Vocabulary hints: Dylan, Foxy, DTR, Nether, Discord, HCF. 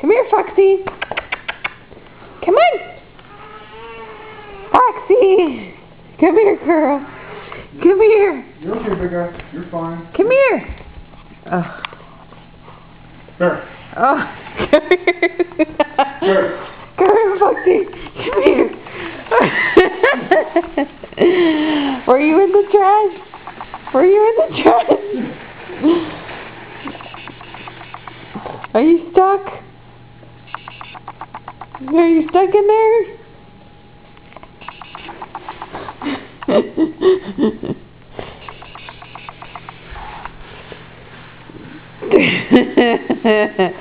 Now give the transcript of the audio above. Come here, Foxy. Come on. Foxy. Come here, girl. Come here. You're okay, big guy. You're fine. Come here. Oh. There. Oh. Come here. There. Come here, Foxy. Come here. Were you in the trash? Were you in the trash? Are you stuck? Are you stuck in there?